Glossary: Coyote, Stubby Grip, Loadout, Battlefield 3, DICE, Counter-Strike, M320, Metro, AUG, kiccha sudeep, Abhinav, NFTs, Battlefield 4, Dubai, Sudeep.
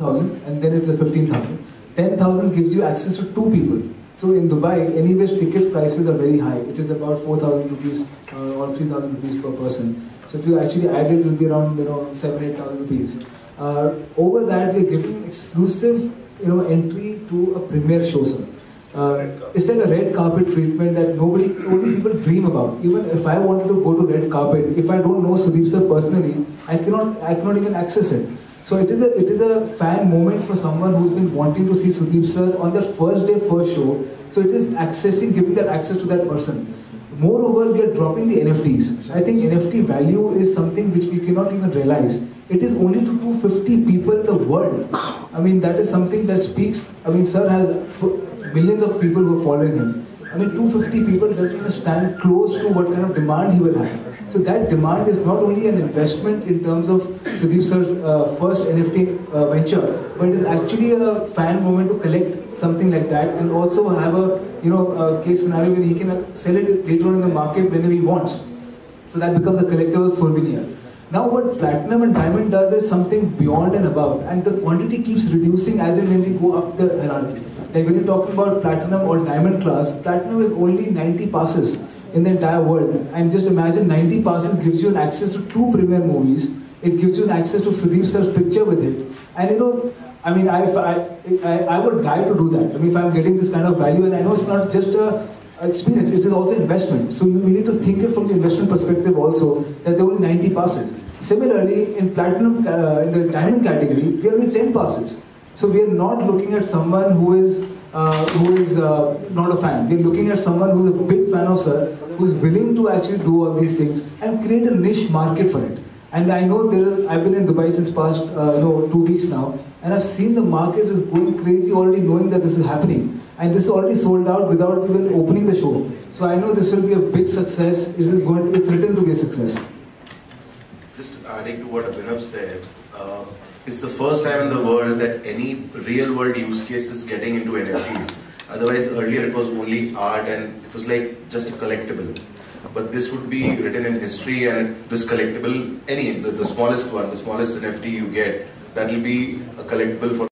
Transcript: $1,000 and then it is $15,000. $10,000 gives you access to two people. So in Dubai, anyways, ticket prices are very high. It is about 4,000 rupees or 3,000 rupees per person. So if you actually add it, it will be around 7,000, 8,000 rupees. Over that, we're giving exclusive entry to a premier show, sir. It's like a red carpet treatment that only people dream about. Even if I wanted to go to red carpet, if I don't know Sudeep sir personally, I cannot even access it. So it is a fan moment for someone who's been wanting to see Sudeep sir on their first day, first show. So it is giving that access to that person. Moreover, we are dropping the NFTs. I think NFT value is something which we cannot even realize. It is only to 250 people in the world. I mean, that is something that speaks. I mean, sir has millions of people who are following him. I mean, 250 people doesn't even stand close to what kind of demand he will have. So that demand is not only an investment in terms of Sudeep sir's first NFT venture, but it is actually a fan moment to collect something like that and also have a case scenario where he can sell it later on in the market whenever he wants. So that becomes a collectible souvenir. Now what platinum and diamond does is something beyond and above, and the quantity keeps reducing as in when we go up the hierarchy. Like when you're talking about platinum or diamond class, platinum is only 90 passes in the entire world. And just imagine 90 passes gives you an access to two premier movies. It gives you an access to Sudeep sir's picture with it. And I mean, I would die to do that. I mean, if I'm getting this kind of value, and I know it's not just a experience, it is also investment. So we need to think it from the investment perspective also, that there are only 90 passes. Similarly, in platinum, in the diamond category, we have only 10 passes. So we are not looking at someone who is not a fan. We are looking at someone who is a big fan of sir, who is willing to actually do all these things and create a niche market for it. And I know I've been in Dubai since past 2 weeks now, and I've seen the market is going crazy already knowing that this is happening. And this is already sold out without even opening the show. So I know this will be a big success. It's written to be a success. Just adding to what Abhinav said, it's the first time in the world that any real world use case is getting into NFTs. Otherwise, earlier it was only art and it was like just a collectible. But this would be written in history, and this collectible, the smallest NFT you get, that will be a collectible for